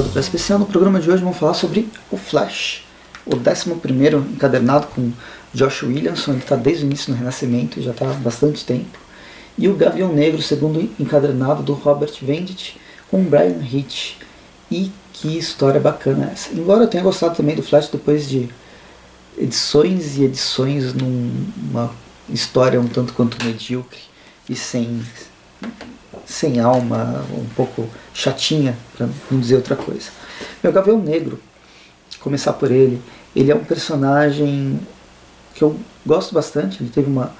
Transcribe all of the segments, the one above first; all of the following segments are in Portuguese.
pessoal do Presto Gaudio. No programa de hoje vamos falar sobre o Flash, o 11º encadernado com Josh Williamson, que está desde o início no Renascimento e já está há bastante tempo, e o Gavião Negro, segundo encadernado do Robert Venditti com Brian Hitch. E que história bacana essa! Embora eu tenha gostado também do Flash depois de edições e edições numa história um tanto quanto medíocre e sem alma, um pouco chatinha, para não dizer outra coisa. Meu Gavião Negro, começar por ele, ele é um personagem que eu gosto bastante. Ele teve uma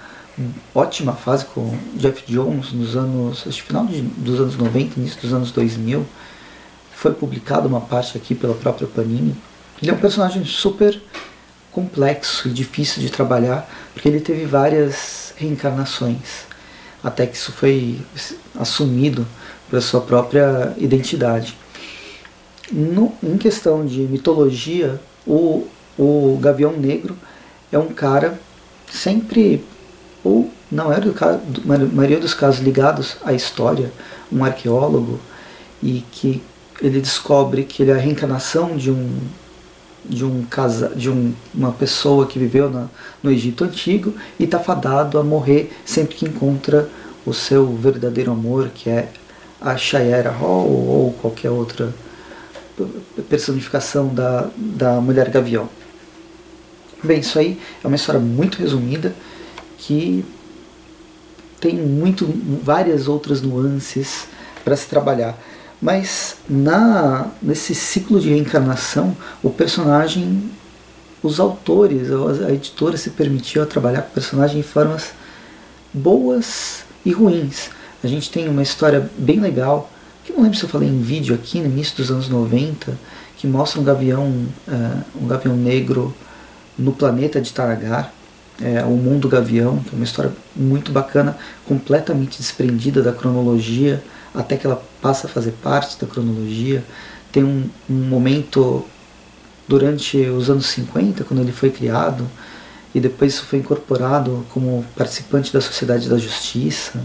ótima fase com o Jeff Jones nos anos, acho que final dos anos 90, início dos anos 2000, foi publicada uma parte aqui pela própria Panini. Ele é um personagem super complexo e difícil de trabalhar, porque ele teve várias reencarnações, até que isso foi assumido pela sua própria identidade. Em questão de mitologia, o Gavião Negro é um cara sempre, ou não era na maioria dos casos, ligados à história, um arqueólogo, e que ele descobre que ele é a reencarnação de uma pessoa que viveu no Egito Antigo e está fadado a morrer sempre que encontra o seu verdadeiro amor, que é a Shayera Hall ou qualquer outra personificação da Mulher Gavião. Bem, isso aí é uma história muito resumida, que tem várias outras nuances para se trabalhar. Mas nesse ciclo de reencarnação, o personagem, os autores, a editora se permitiu trabalhar com o personagem em formas boas e ruins. A gente tem uma história bem legal, que não lembro se eu falei em vídeo aqui no início dos anos 90, que mostra um gavião negro no planeta de Taragar, o Mundo Gavião, que é uma história muito bacana, completamente desprendida da cronologia, até que ela passa a fazer parte da cronologia. Tem um momento durante os anos 50, quando ele foi criado, e depois isso foi incorporado como participante da Sociedade da Justiça.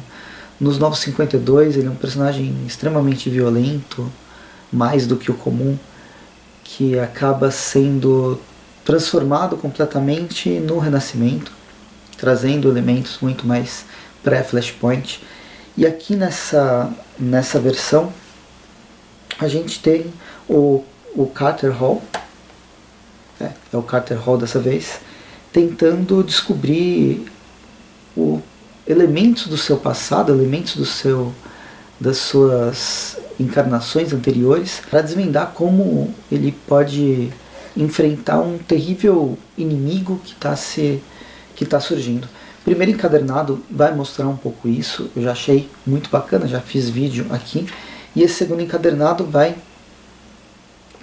Nos 952 ele é um personagem extremamente violento, mais do que o comum, que acaba sendo transformado completamente no Renascimento, trazendo elementos muito mais pré-Flashpoint. E aqui nessa versão a gente tem o Carter Hall, é o Carter Hall dessa vez, tentando descobrir elementos do seu passado, elementos das suas encarnações anteriores, para desvendar como ele pode enfrentar um terrível inimigo que tá surgindo. O primeiro encadernado vai mostrar um pouco isso, eu já achei muito bacana, já fiz vídeo aqui. E esse segundo encadernado vai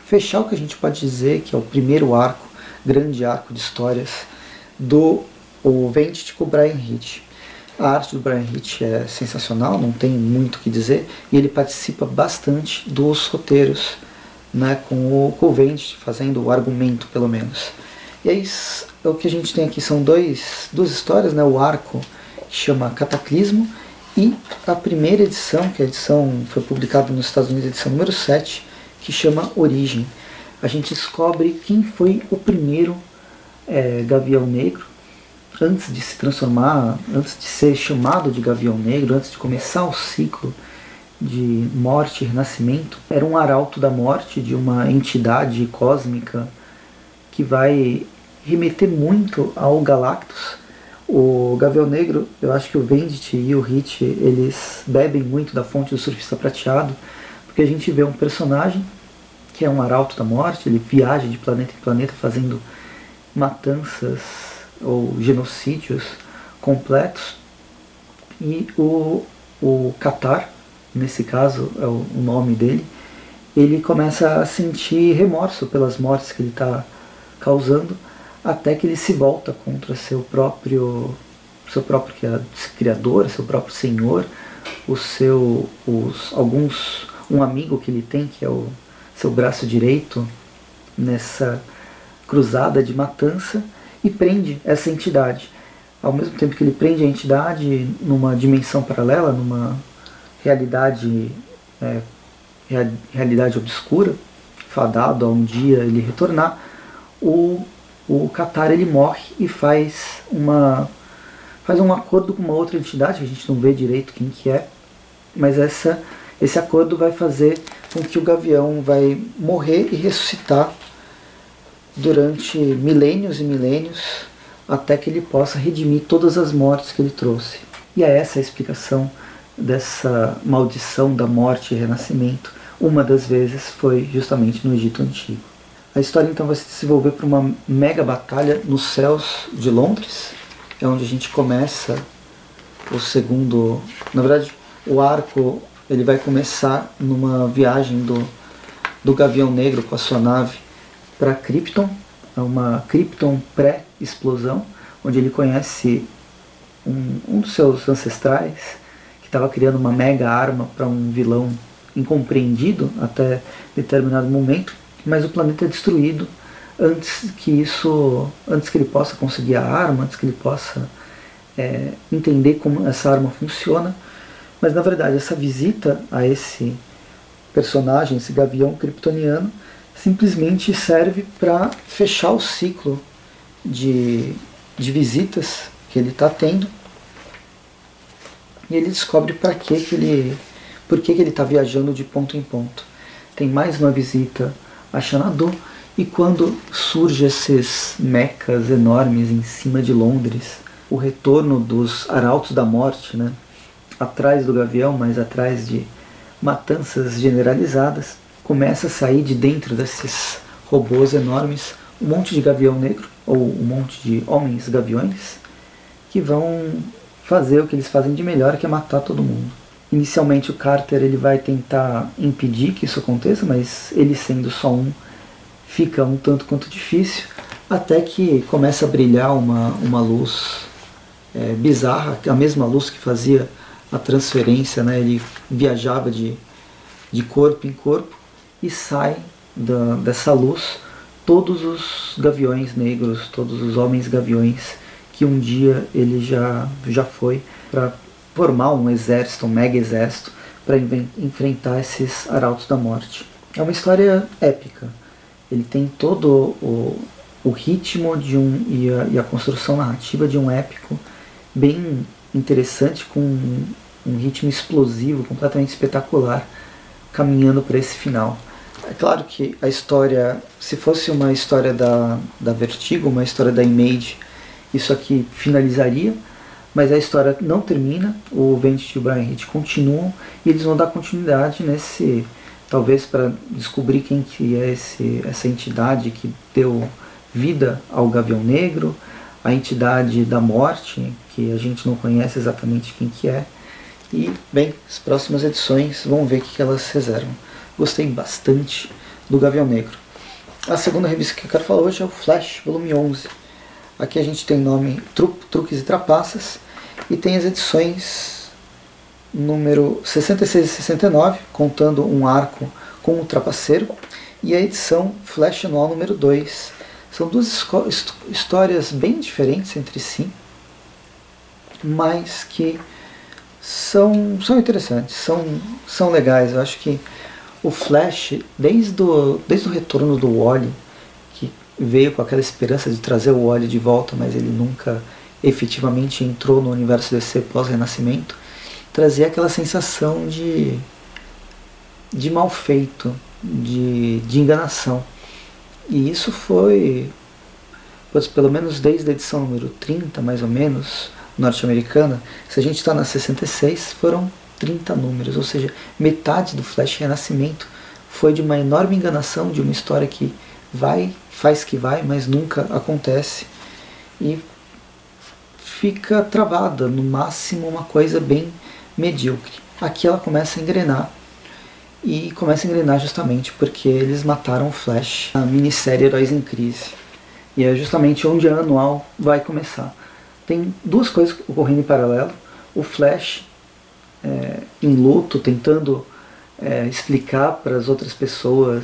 fechar o que a gente pode dizer que é o primeiro arco, grande arco de histórias, do Venditti com o Brian Hitch. A arte do Brian Hitch é sensacional, não tem muito o que dizer, e ele participa bastante dos roteiros, né, com o Venditti, fazendo o argumento pelo menos. E é isso, o que a gente tem aqui são duas histórias, né? O arco que chama Cataclismo e a primeira edição, que a edição foi publicada nos Estados Unidos, edição número 7, que chama Origem. A gente descobre quem foi o primeiro Gavião Negro, antes de se transformar, antes de ser chamado de Gavião Negro, antes de começar o ciclo de morte e renascimento. Era um arauto da morte, de uma entidade cósmica que vai remeter muito ao Galactus. O Gavião Negro, eu acho que o Venditti e o Hitch, eles bebem muito da fonte do Surfista Prateado, porque a gente vê um personagem que é um arauto da morte, ele viaja de planeta em planeta fazendo matanças ou genocídios completos, e o Katar, nesse caso é o nome dele, ele começa a sentir remorso pelas mortes que ele está causando, até que ele se volta contra seu próprio criador, seu próprio senhor, um amigo que ele tem, que é o seu braço direito nessa cruzada de matança, e prende essa entidade. Ao mesmo tempo que ele prende a entidade numa dimensão paralela, numa realidade obscura, fadado a um dia ele retornar, o Katar ele morre e faz um acordo com uma outra entidade, que a gente não vê direito quem que é, mas esse acordo vai fazer com que o Gavião vai morrer e ressuscitar durante milênios e milênios, até que ele possa redimir todas as mortes que ele trouxe. E é essa a explicação dessa maldição da morte e renascimento. Uma das vezes foi justamente no Egito Antigo. A história então vai se desenvolver para uma mega batalha nos céus de Londres, é onde a gente começa o segundo... Na verdade, o arco ele vai começar numa viagem do Gavião Negro com a sua nave para Krypton, é uma Krypton pré-explosão, onde ele conhece um dos seus ancestrais, que estava criando uma mega arma para um vilão incompreendido até determinado momento, mas o planeta é destruído antes que ele possa conseguir a arma, antes que ele possa entender como essa arma funciona. Mas na verdade essa visita a esse personagem, esse Gavião kryptoniano, simplesmente serve para fechar o ciclo de visitas que ele está tendo, e ele descobre por que ele está viajando de ponto em ponto. Tem mais uma visita a Xanadu, e quando surgem esses mechas enormes em cima de Londres, o retorno dos Arautos da Morte, né, atrás do Gavião, mas atrás de matanças generalizadas, começa a sair de dentro desses robôs enormes um monte de Gavião Negro, ou um monte de homens gaviões, que vão fazer o que eles fazem de melhor, que é matar todo mundo. Inicialmente o Carter ele vai tentar impedir que isso aconteça, mas ele sendo só um, fica um tanto quanto difícil, até que começa a brilhar uma luz bizarra, a mesma luz que fazia a transferência, né? Ele viajava de corpo em corpo, e sai dessa luz todos os Gaviões Negros, todos os homens gaviões que um dia ele já foi, para formar um exército, um mega exército, para enfrentar esses Arautos da Morte. É uma história épica, ele tem todo o ritmo e a construção narrativa de um épico bem interessante, com um ritmo explosivo, completamente espetacular, caminhando para esse final. É claro que a história, se fosse uma história da Vertigo, uma história da Image, isso aqui finalizaria, mas a história não termina, o Venditti e o Brian Hitch continuam, e eles vão dar continuidade nesse, talvez para descobrir quem que é essa entidade que deu vida ao Gavião Negro, a entidade da morte, que a gente não conhece exatamente quem que é, e, bem, as próximas edições, vamos ver o que elas reservam. Gostei bastante do Gavião Negro. A segunda revista que eu quero falar hoje é o Flash, volume 11. Aqui a gente tem nome Truques e Trapaças, e tem as edições número 66 e 69, contando um arco com o Trapaceiro, e a edição Flash Anual número 2. São duas histórias bem diferentes entre si, mas que são interessantes, são legais. Eu acho que o Flash, desde o retorno do Wally, que veio com aquela esperança de trazer o Wally de volta, mas ele nunca efetivamente entrou no universo DC pós-renascimento, trazia aquela sensação de mal feito, de enganação. E isso foi, pelo menos desde a edição número 30, mais ou menos, norte-americana, se a gente está na 66, foram 30 números, ou seja, metade do Flash Renascimento foi de uma enorme enganação, de uma história que faz que vai, mas nunca acontece, e fica travada, no máximo uma coisa bem medíocre. Aqui ela começa a engrenar, e começa a engrenar justamente porque eles mataram o Flash na minissérie Heróis em Crise, e é justamente onde a anual vai começar. Tem duas coisas ocorrendo em paralelo, o Flash em luto, tentando explicar para as outras pessoas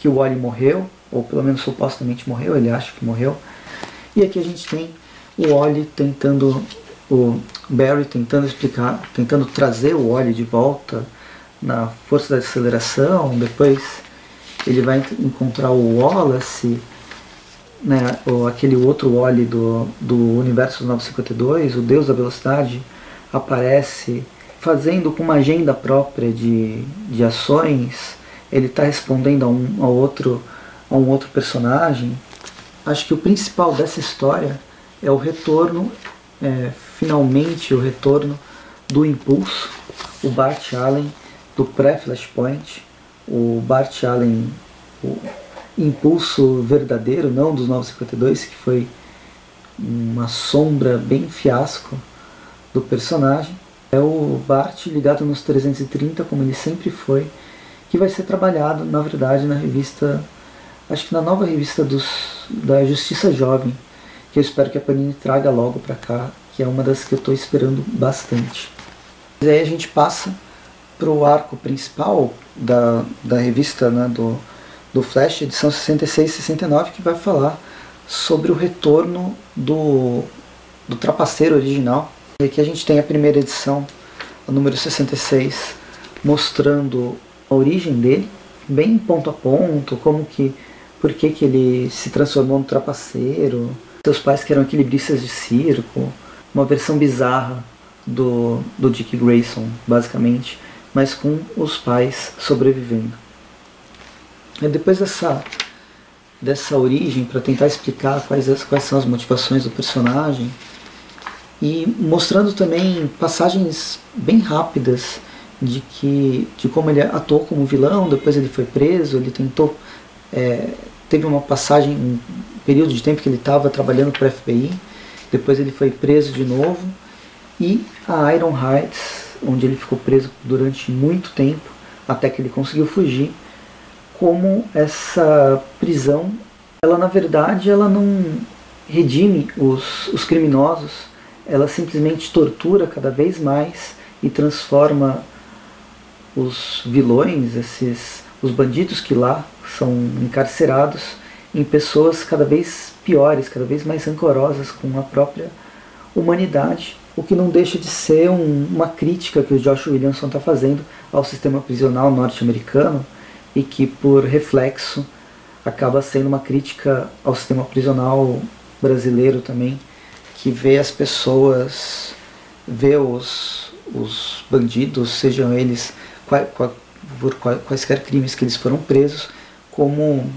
que o Wally morreu, ou pelo menos supostamente morreu, ele acha que morreu, e aqui a gente tem o Ollie o Barry tentando explicar, tentando trazer o Ollie de volta na força da aceleração, depois ele vai encontrar o Wallace, né, ou aquele outro Ollie do Universo 952, o Deus da Velocidade, aparece fazendo com uma agenda própria de ações. Ele está respondendo a um outro personagem. Acho que o principal dessa história é o retorno, finalmente o retorno do Impulso, o Bart Allen do pré-Flashpoint, o Bart Allen, o Impulso verdadeiro, não dos 952, que foi uma sombra bem fiasco do personagem. É o Bart ligado nos 330, como ele sempre foi, que vai ser trabalhado, na verdade, na revista, acho que na nova revista da Justiça Jovem, que eu espero que a Panini traga logo pra cá, que é uma das que eu estou esperando bastante. E aí a gente passa pro arco principal da revista, né, do Flash, edição 66 e 69, que vai falar sobre o retorno do trapaceiro original. E aqui a gente tem a primeira edição, o número 66, mostrando a origem dele, bem ponto a ponto, por que ele se transformou no trapaceiro, seus pais que eram equilibristas de circo, uma versão bizarra do Dick Grayson, basicamente, mas com os pais sobrevivendo. E depois dessa origem, para tentar explicar quais são as motivações do personagem, e mostrando também passagens bem rápidas de como ele atuou como vilão, depois ele foi preso, ele tentou... teve uma passagem, um período de tempo que ele estava trabalhando para a FBI, depois ele foi preso de novo, e a Iron Heights, onde ele ficou preso durante muito tempo, até que ele conseguiu fugir. Como essa prisão, ela na verdade ela não redime os criminosos, ela simplesmente tortura cada vez mais e transforma os vilões, os bandidos que lá são encarcerados, em pessoas cada vez piores, cada vez mais rancorosas com a própria humanidade, o que não deixa de ser uma crítica que o Josh Williamson está fazendo ao sistema prisional norte-americano, e que por reflexo acaba sendo uma crítica ao sistema prisional brasileiro também, que vê as pessoas, vê os bandidos, sejam eles por quaisquer crimes que eles foram presos, como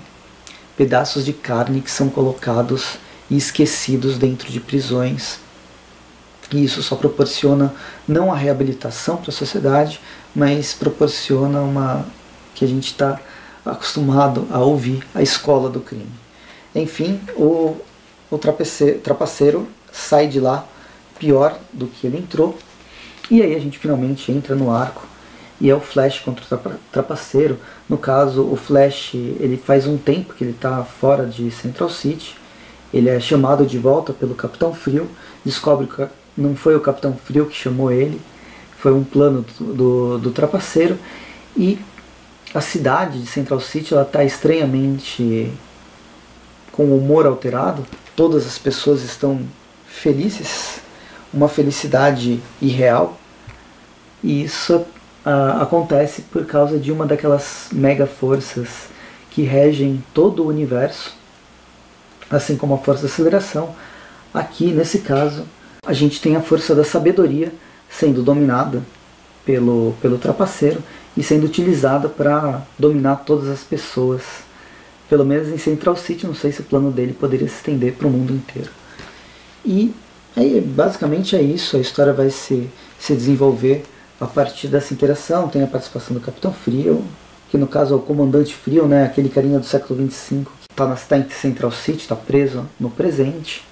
pedaços de carne que são colocados e esquecidos dentro de prisões. E isso só proporciona não a reabilitação para a sociedade, mas proporciona uma... que a gente está acostumado a ouvir, a escola do crime. Enfim, o trapaceiro sai de lá pior do que ele entrou, e aí a gente finalmente entra no arco, e é o Flash contra o trapaceiro. No caso, o Flash, ele faz um tempo que ele está fora de Central City, ele é chamado de volta pelo Capitão Frio, descobre que não foi o Capitão Frio que chamou ele, foi um plano do trapaceiro, e a cidade de Central City está estranhamente com o humor alterado. Todas as pessoas estão felizes, uma felicidade irreal. E isso acontece por causa de uma daquelas mega forças que regem todo o universo, assim como a força da aceleração. Aqui, nesse caso, a gente tem a força da sabedoria sendo dominada pelo trapaceiro, e sendo utilizada para dominar todas as pessoas, pelo menos em Central City. Não sei se o plano dele poderia se estender para o mundo inteiro. E aí, basicamente é isso, a história vai se desenvolver a partir dessa interação. Tem a participação do Capitão Frio, que no caso é o Comandante Frio, né, aquele carinha do século 25, que está em Central City, está preso no presente.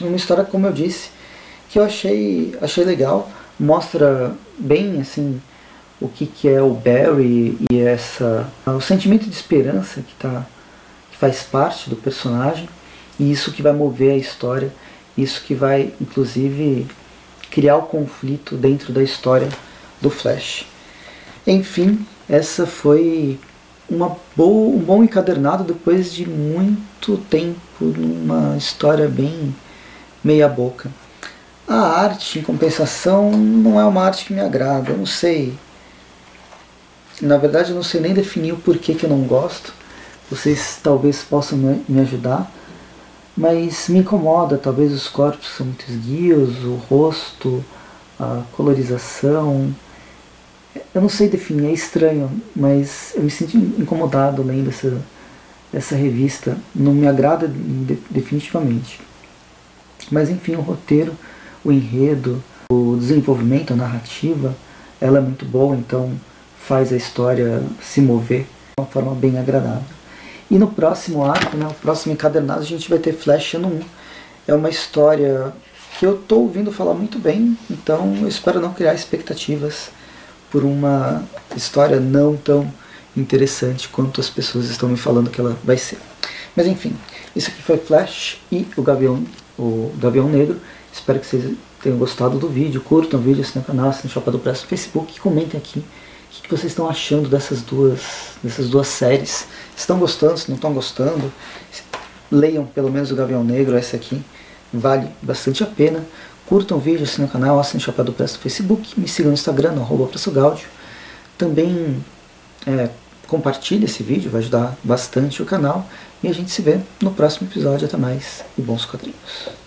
Uma história, como eu disse, que eu achei legal, mostra bem assim o que é o Barry e o sentimento de esperança que faz parte do personagem, e isso que vai mover a história, isso que vai inclusive criar o conflito dentro da história do Flash. Enfim, essa foi um bom encadernado depois de muito tempo numa história bem meia boca. A arte, em compensação, não é uma arte que me agrada, eu não sei. Na verdade eu não sei nem definir o porquê que eu não gosto. Vocês talvez possam me ajudar. Mas me incomoda, talvez os corpos são muito esguios, o rosto, a colorização. Eu não sei definir, é estranho, mas eu me sinto incomodado lendo essa revista. Não me agrada definitivamente. Mas enfim, o roteiro, o enredo, o desenvolvimento, a narrativa, ela é muito boa, então faz a história se mover de uma forma bem agradável. E no próximo arco, né, o próximo encadernado, a gente vai ter Flash Ano 1. É uma história que eu estou ouvindo falar muito bem, então eu espero não criar expectativas por uma história não tão interessante quanto as pessoas estão me falando que ela vai ser. Mas enfim, isso aqui foi Flash e o Gavião Negro. Espero que vocês tenham gostado do vídeo. Curtam o vídeo, assinem o canal, assinem o Chapéu do Presto no Facebook e comentem aqui o que vocês estão achando dessas duas séries. Estão gostando, se não estão gostando, leiam pelo menos o Gavião Negro, essa aqui vale bastante a pena. Curtam o vídeo, assinem o canal, assinem o Chapéu do Presto no Facebook, me sigam no Instagram, no @PrestoGaudio. Também compartilhe esse vídeo, vai ajudar bastante o canal. E a gente se vê no próximo episódio. Até mais e bons quadrinhos.